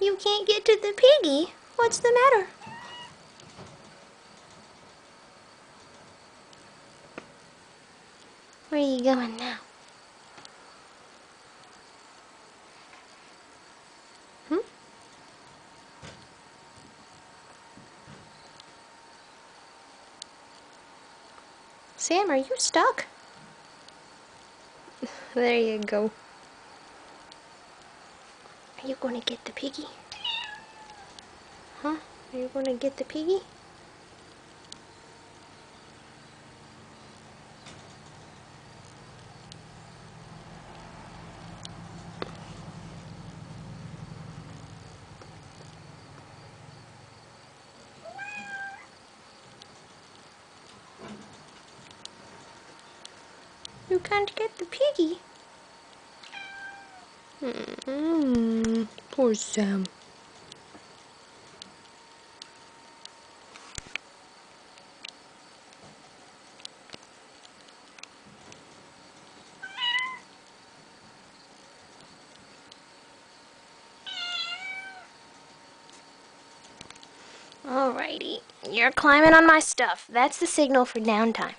You can't get to the piggy. What's the matter? Where are you going now? Sam, are you stuck? There you go. Are you gonna get the piggy? Huh? Are you gonna get the piggy? You can't get the piggy. Poor Sam. Alrighty, you're climbing on my stuff. That's the signal for downtime.